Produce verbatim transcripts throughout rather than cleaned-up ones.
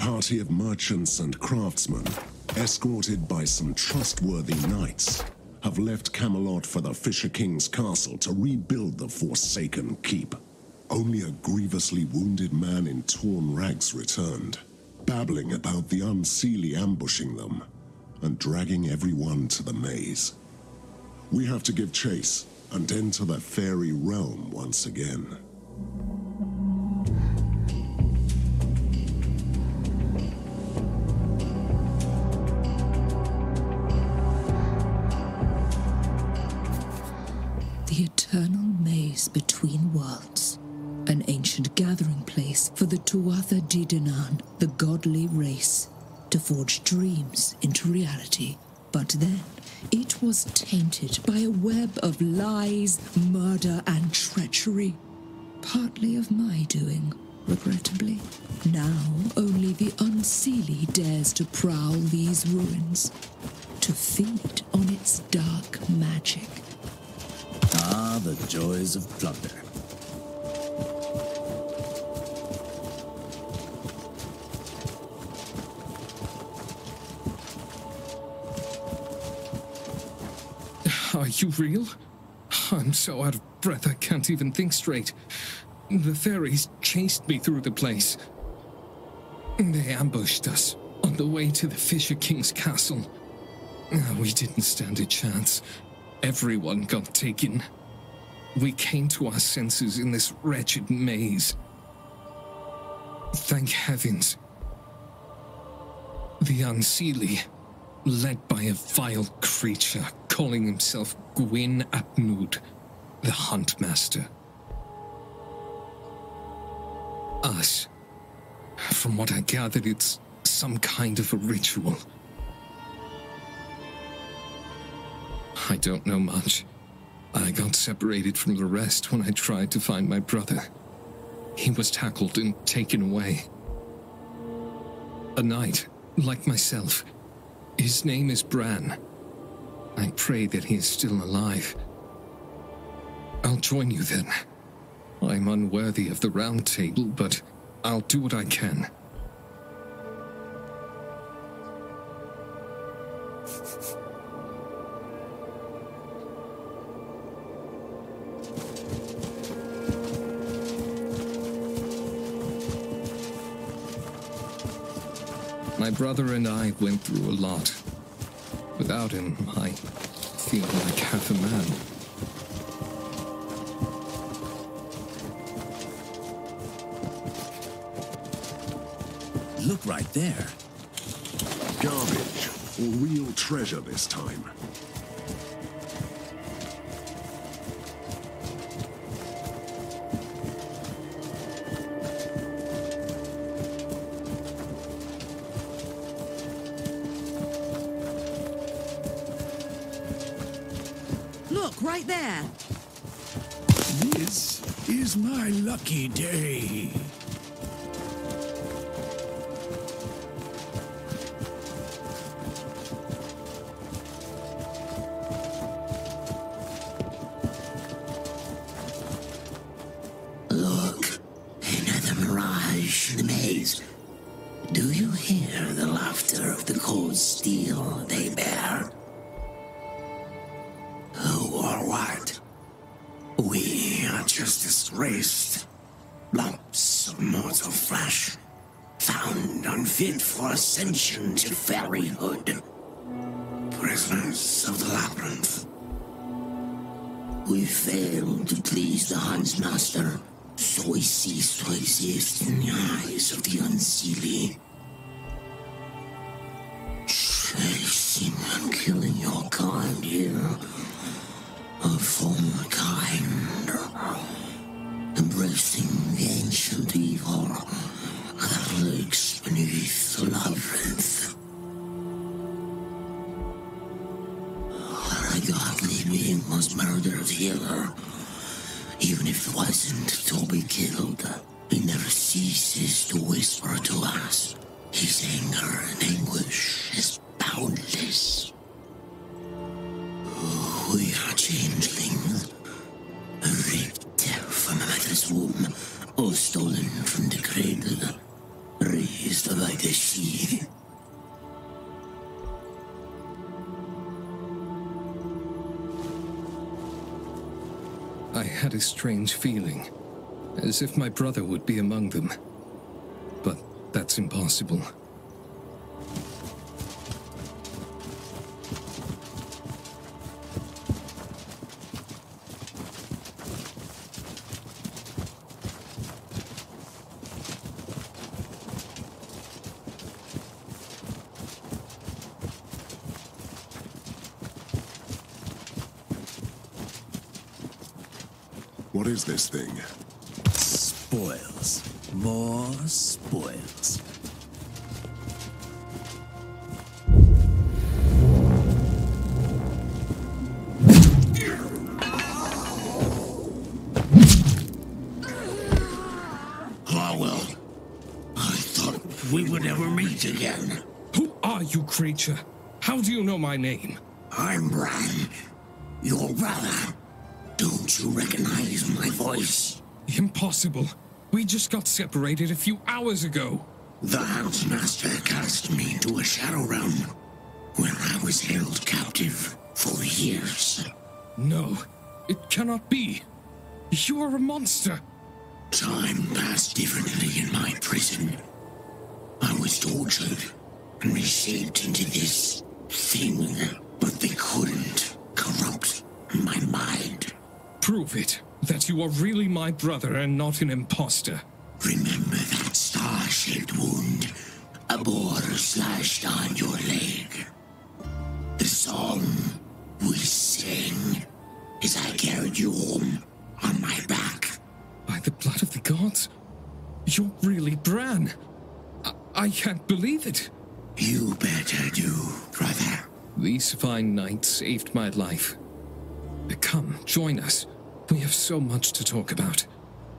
party of merchants and craftsmen, escorted by some trustworthy knights, have left Camelot for the Fisher King's castle to rebuild the Forsaken Keep. Only a grievously wounded man in torn rags returned, babbling about the Unseelie ambushing them and dragging everyone to the maze. We have to give chase and enter the Fairy Realm once again. The eternal maze between worlds. An ancient gathering place for the Tuatha Dé Danann, the godly race, to forge dreams into reality. But then, it was tainted by a web of lies, murder, and treachery. Partly of my doing, regrettably. Now, only the Unseelie dares to prowl these ruins, to feed on its dark magic. Ah, the joys of plunder. Are you real? I'm so out of breath I can't even think straight. The fairies chased me through the place. They ambushed us on the way to the Fisher King's castle. We didn't stand a chance. Everyone got taken. We came to our senses in this wretched maze. Thank heavens. The Unseelie, led by a vile creature calling himself Gwyn ap Nudd, the Huntmaster. Us. From what I gathered, it's some kind of a ritual. I don't know much. I got separated from the rest when I tried to find my brother. He was tackled and taken away. A knight, like myself. His name is Bran. I pray that he is still alive. I'll join you then. I'm unworthy of the Round Table, but I'll do what I can. My brother and I went through a lot. Without him, I feel like half a man. Look right there. Garbage, or real treasure this time. Right there. This is my lucky day. Look, another mirage, the maze. Do you hear the laughter of the cold steel they bear? We are just disgraced, lumps of mortal flesh, found unfit for ascension to fairyhood, prisoners of the Labyrinth. We failed to please the Huntmaster, so we ceased to exist in the eyes of the Unseelie. Chasing and killing your kind here. A former kind, embracing the ancient evil, colleagues beneath the Labyrinth. A godly being was murdered here. Even if it wasn't to be killed, he never ceases to whisper to us. His anger and anguish is boundless. We are changelings, ripped from mother's womb, or stolen from the cradle, raised by the I had a strange feeling, as if my brother would be among them. But that's impossible. What is this thing? Spoils. More spoils. Harwell, I thought we would never meet again. Who are you, creature? How do you know my name? I'm Bran, your brother. Don't you recognize my voice? Impossible. We just got separated a few hours ago. The Huntmaster cast me to a shadow realm, where I was held captive for years. No, it cannot be. You are a monster. Time passed differently in my prison. I was tortured and reshaped into this thing, but they couldn't corrupt my mind. Prove it, that you are really my brother and not an imposter. Remember that star-shaped wound a boar slashed on your leg? The song we sang as I carried you home on my back. By the blood of the gods? You're really Bran. I, I can't believe it. You better do, brother. These fine nights saved my life. Come, join us. We have so much to talk about.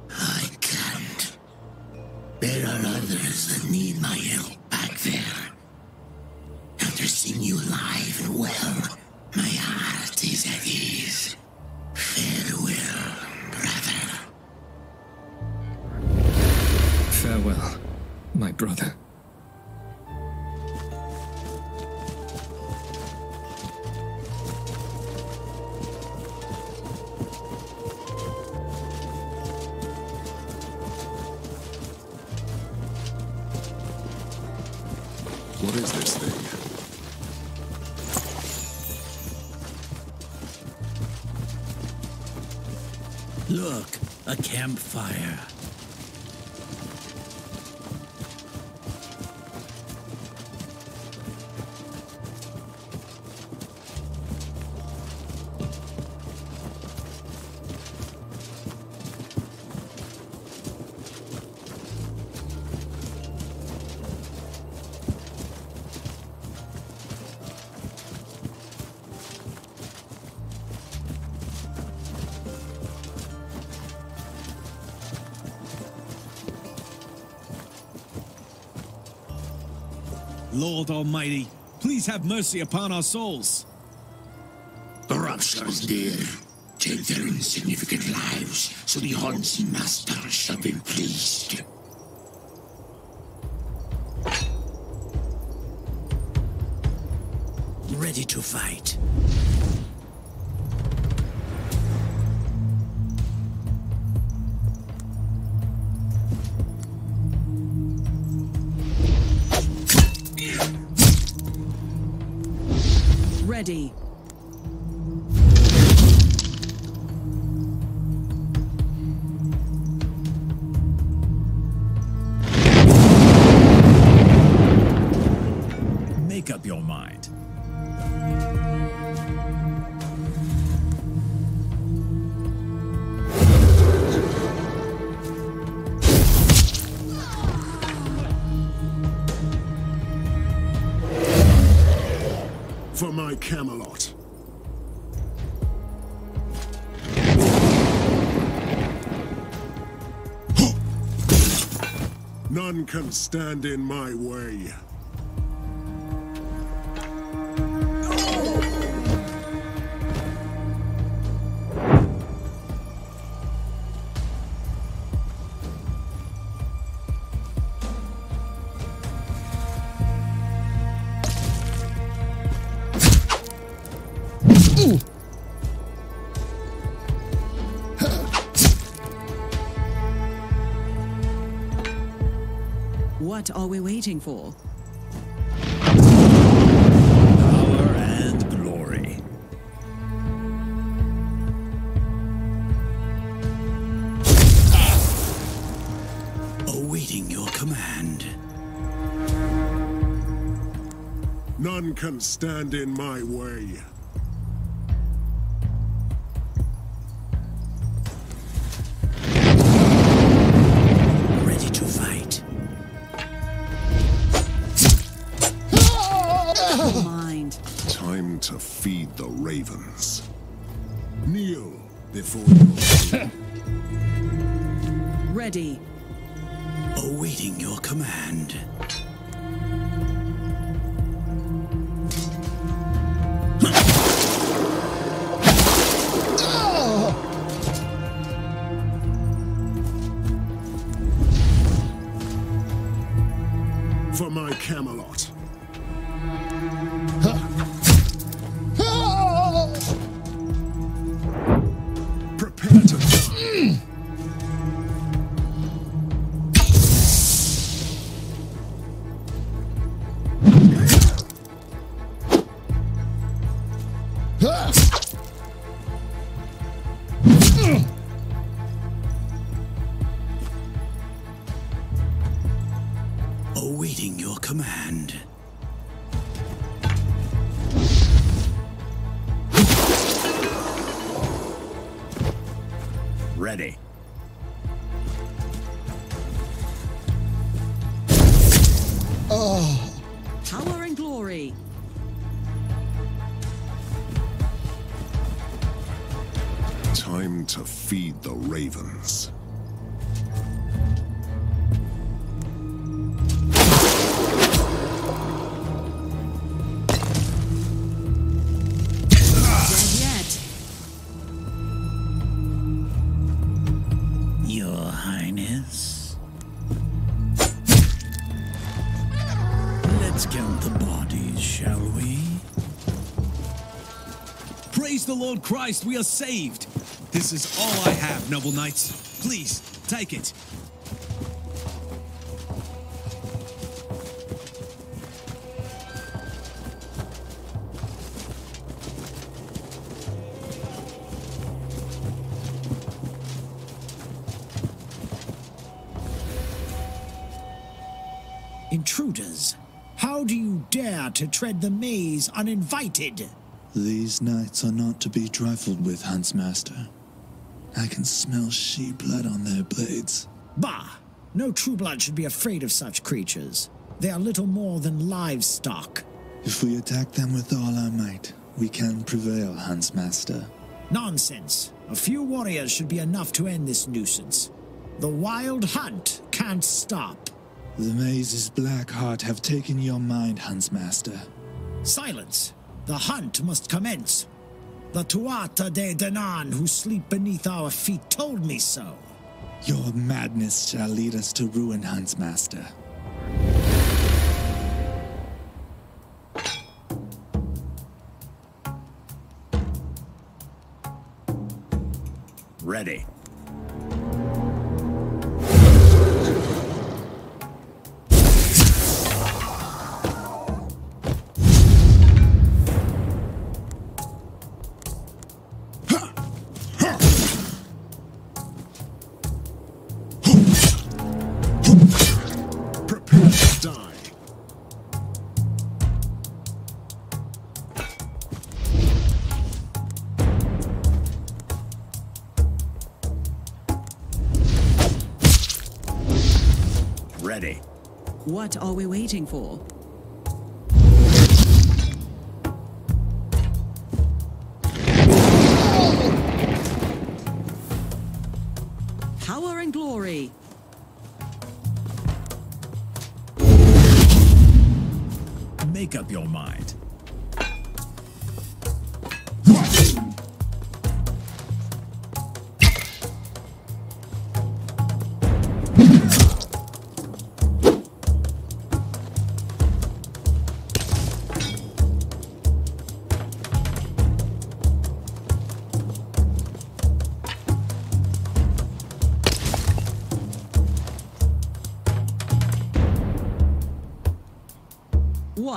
I can't. There are others that need my help back there. After seeing you alive and well, my heart is at ease. Farewell, brother. Farewell, my brother. What is this thing? Look, a campfire. Lord Almighty, please have mercy upon our souls. The rapture is near. Take their insignificant lives, so the Huntmaster shall be pleased. Ready to fight. Ready. Make up your mind. For my Camelot. None can stand in my way. Huh. What are we waiting for? Power and glory. Ah. Awaiting your command. None can stand in my way. To feed the ravens. Kneel before your ready. Awaiting your command. For my Camelot. Awaiting your command. Ready. Oh. Power and glory. Time to feed the ravens. Lord Christ, we are saved. This is all I have, noble knights. Please, take it. Intruders, how do you dare to tread the maze uninvited? These knights are not to be trifled with, Huntmaster. I can smell sheep blood on their blades. Bah! No true blood should be afraid of such creatures. They are little more than livestock. If we attack them with all our might, we can prevail, Huntmaster. Nonsense. A few warriors should be enough to end this nuisance. The wild hunt can't stop. The maze's black heart have taken your mind, Huntmaster. Silence! The hunt must commence. The Tuatha Dé Danann who sleep beneath our feet told me so. Your madness shall lead us to ruin, Huntmaster. Ready. What are we waiting for? Power and glory. Make up your mind.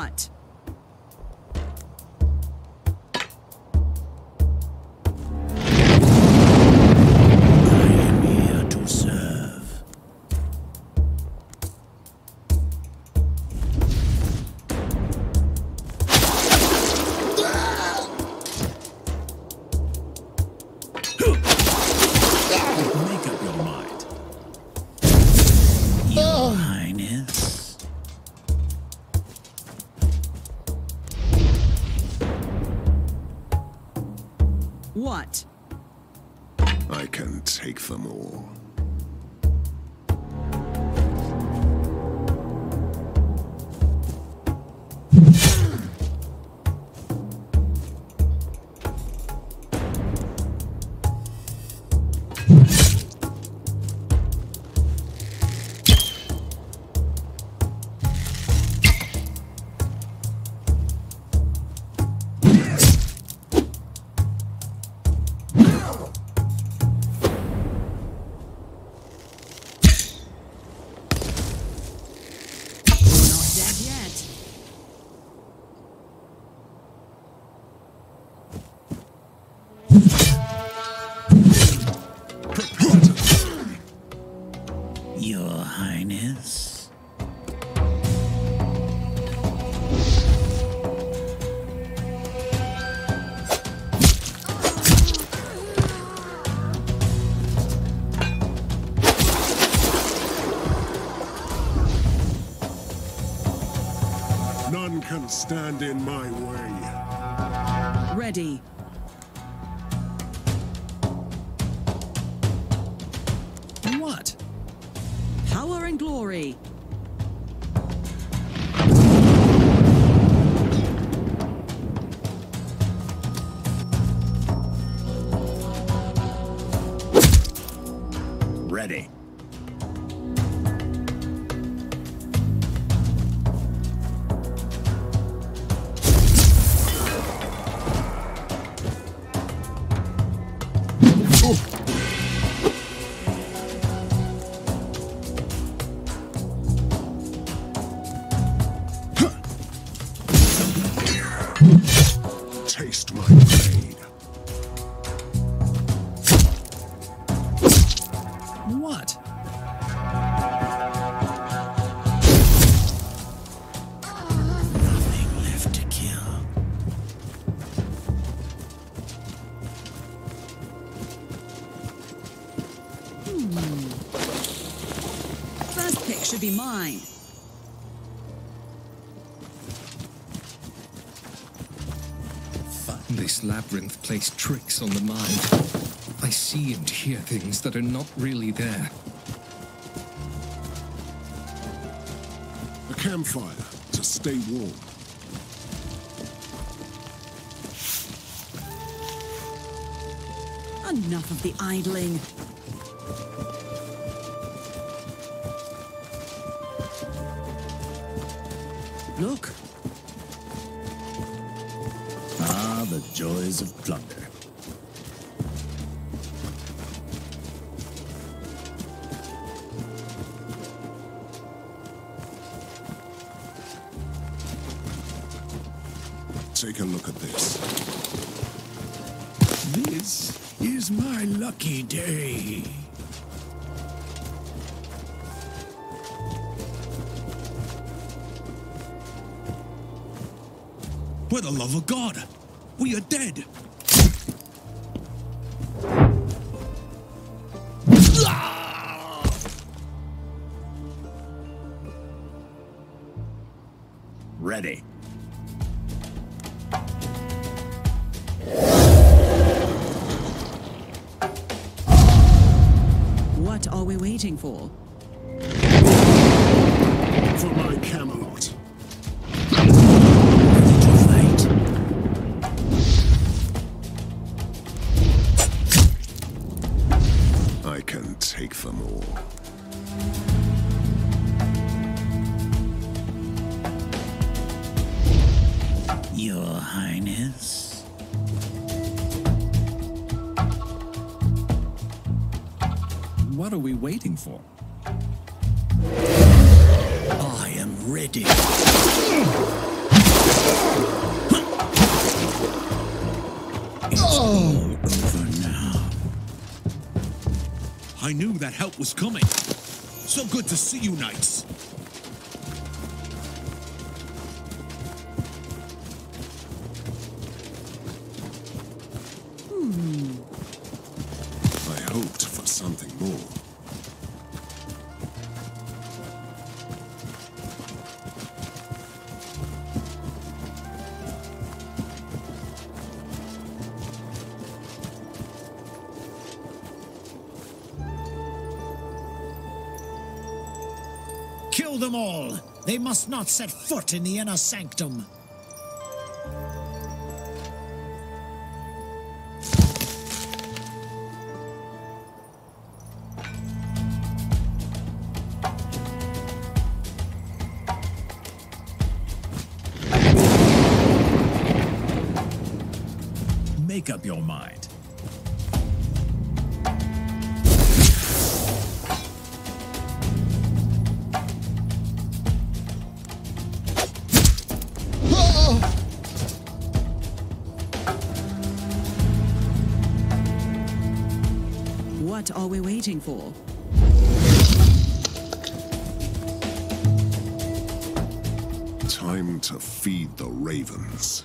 want. Can stand in my way. Ready. What? Power and glory. Ready. Be mine. This labyrinth plays tricks on the mind. I see and hear things that are not really there. A campfire to stay warm. Enough of the idling. Look. Ah, the joys of plunder. Take a look at this. This is my lucky day. For the love of God, we are dead. Ready. What are we waiting for? For my Camelot. Take them all. Your Highness. What are we waiting for? I am ready. I knew that help was coming. So good to see you, knights. Hmm. I hoped for something more. Them all. They must not set foot in the inner sanctum. Make up your mind. What are we waiting for? Time to feed the ravens.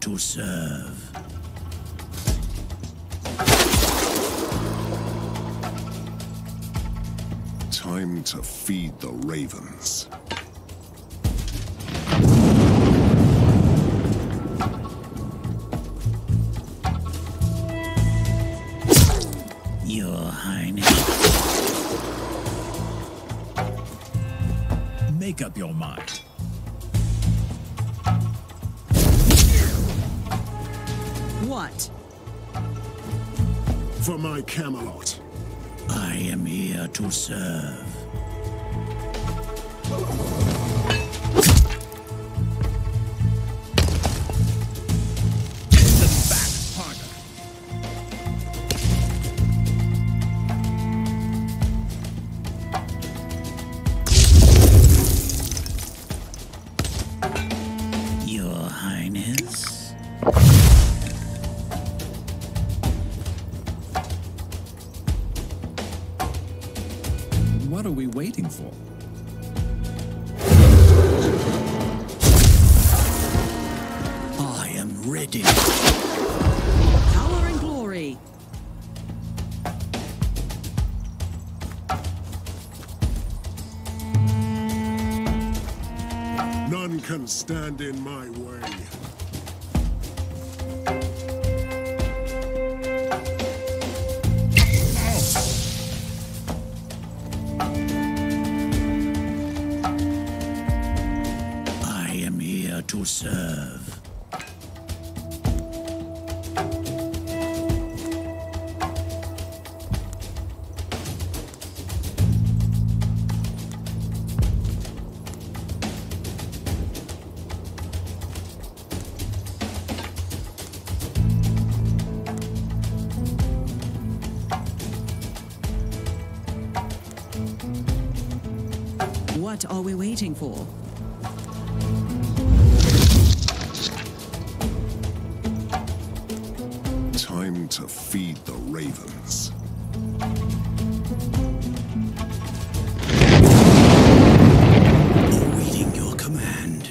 To serve. Time to feed the ravens. Your Highness. Make up your mind. What? For my Camelot. I am here to serve. In the back, partner. Your Highness. What are we waiting for? I am ready. Power and glory. None can stand in my way. To serve. What are we waiting for? Time to feed the ravens. Awaiting your command.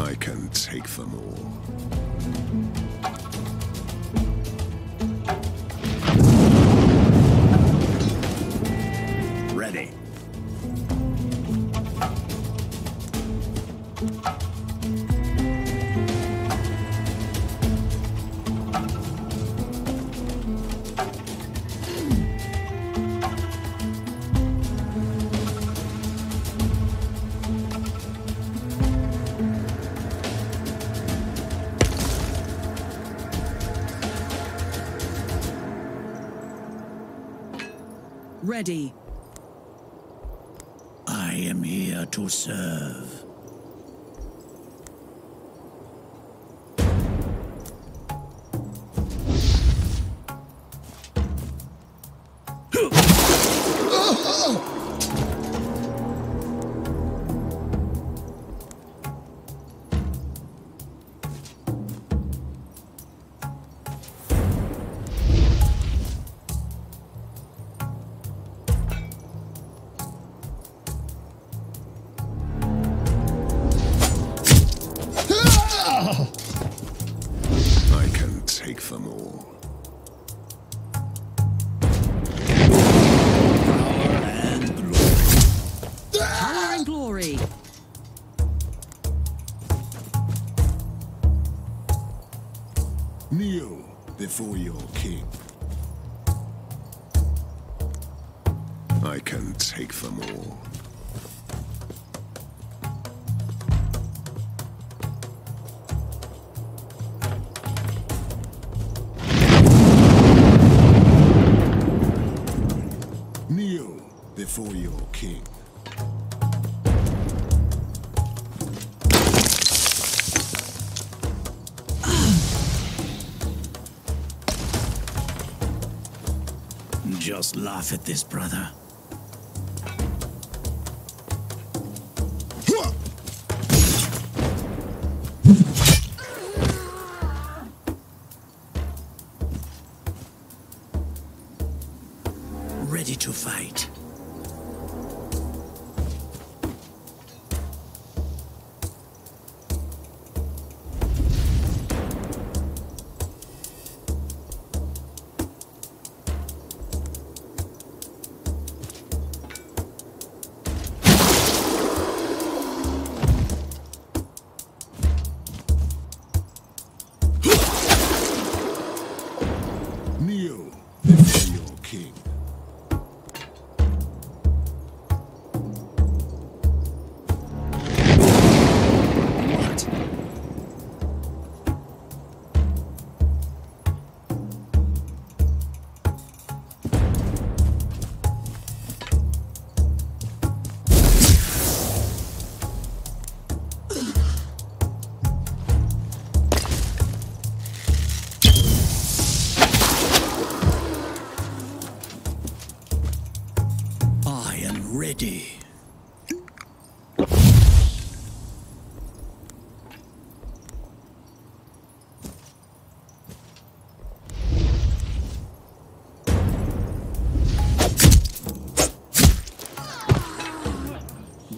I can take them all. Ready. I am here to serve. For your king. I can take them all. Kneel before your king. Just laugh at this, brother. Ready to fight.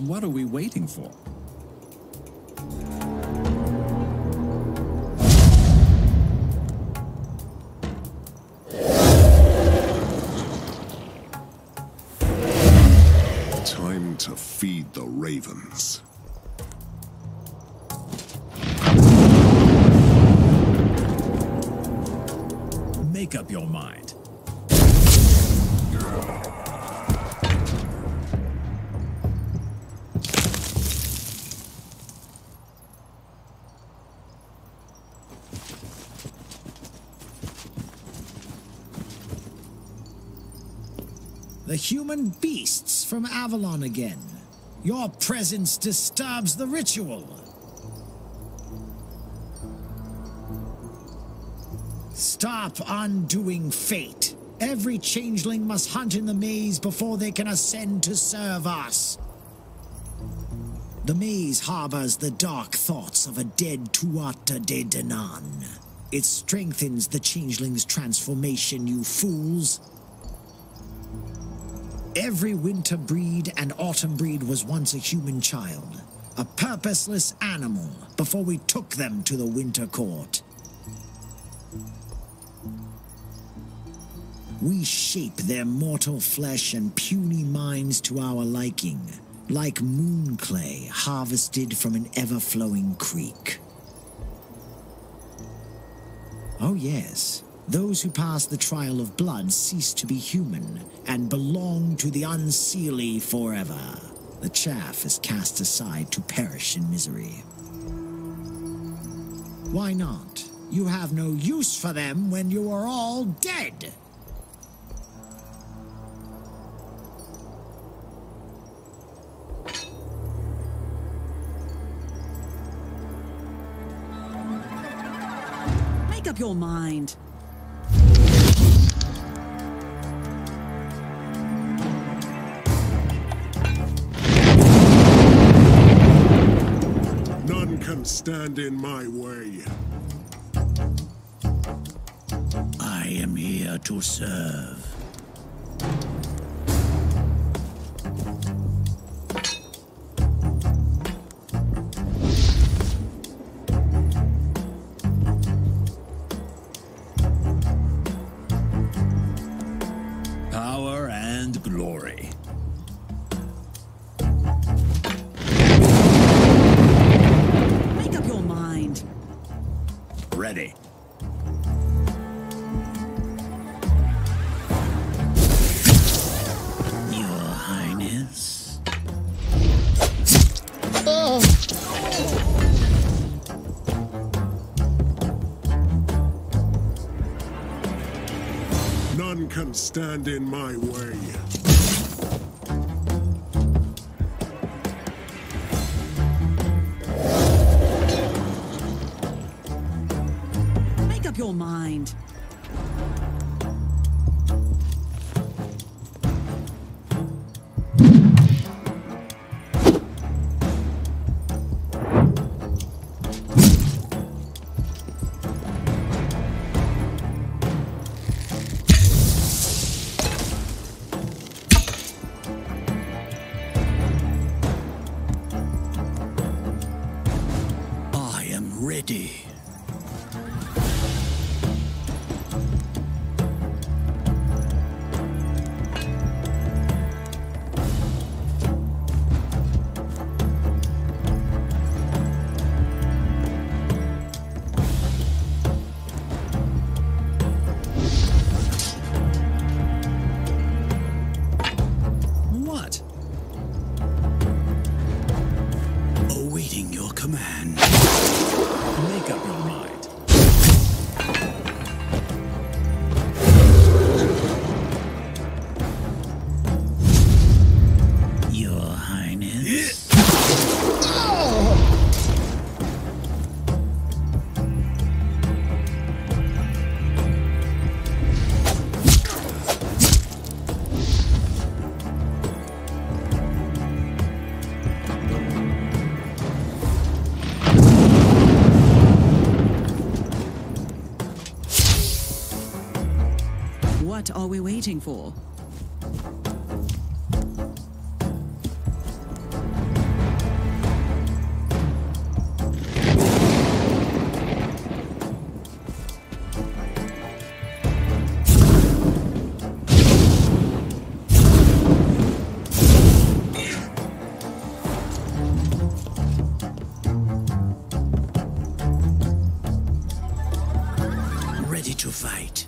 What are we waiting for? Time to feed the ravens. Make up your mind. The human beasts from Avalon again. Your presence disturbs the ritual. Stop undoing fate. Every changeling must hunt in the maze before they can ascend to serve us. The maze harbors the dark thoughts of a dead Tuatha Dé Danann. It strengthens the changeling's transformation, you fools. Every winter breed and autumn breed was once a human child, a purposeless animal, before we took them to the winter court. We shape their mortal flesh and puny minds to our liking, like moon clay harvested from an ever-flowing creek. Oh yes, those who pass the trial of blood cease to be human and belong to the Unseelie forever. The chaff is cast aside to perish in misery. Why not? You have no use for them when you are all dead! Make up your mind. None can stand in my way. I am here to serve. Power and glory. Make up your mind. Ready. Can stand in my way. Make up your mind. What are we waiting for? Ready to fight.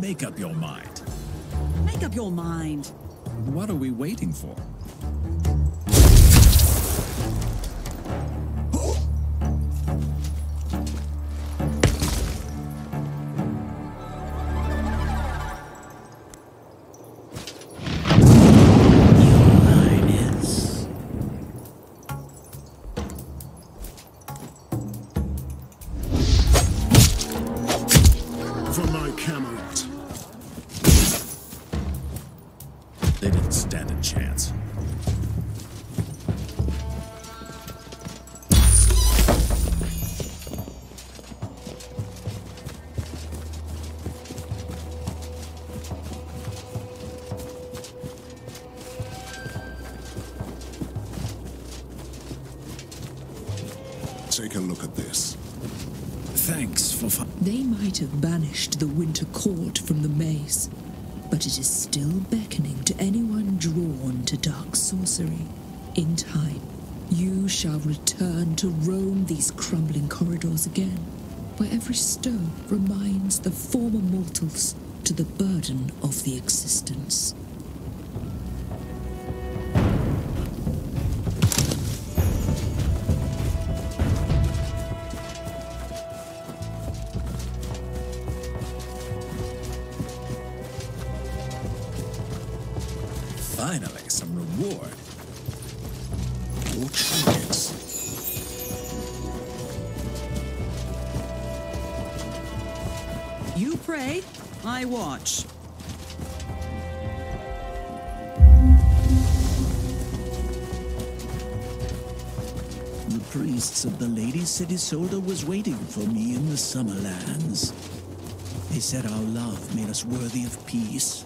Make up your mind. Make up your mind. What are we waiting for? Take a look at this. Thanks for fun. They might have banished the Winter Court from the maze, but it is still beckoning to anyone drawn to dark sorcery. In time, you shall return to roam these crumbling corridors again, where every stone reminds the former mortals to the burden of the existence. Finally, some reward. You pray, I watch. The priests of the Lady Isolde was waiting for me in the Summerlands. They said our love made us worthy of peace.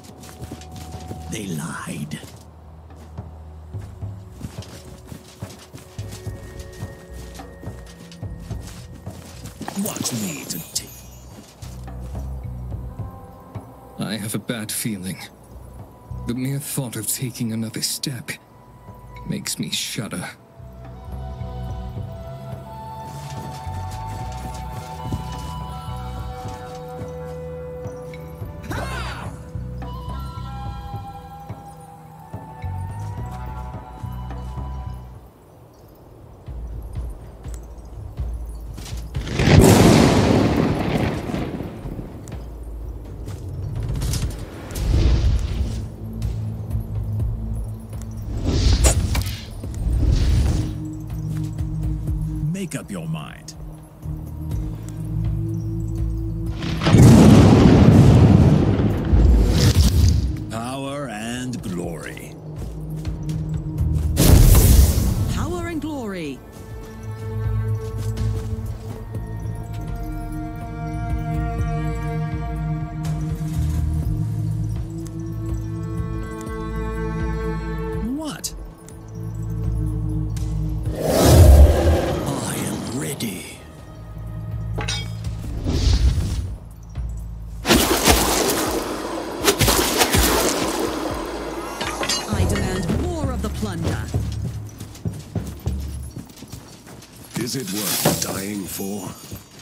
They lied. Watch me to take. I have a bad feeling. The mere thought of taking another step makes me shudder. Make up your mind. Power and glory. Power and glory. What? Is it worth dying for?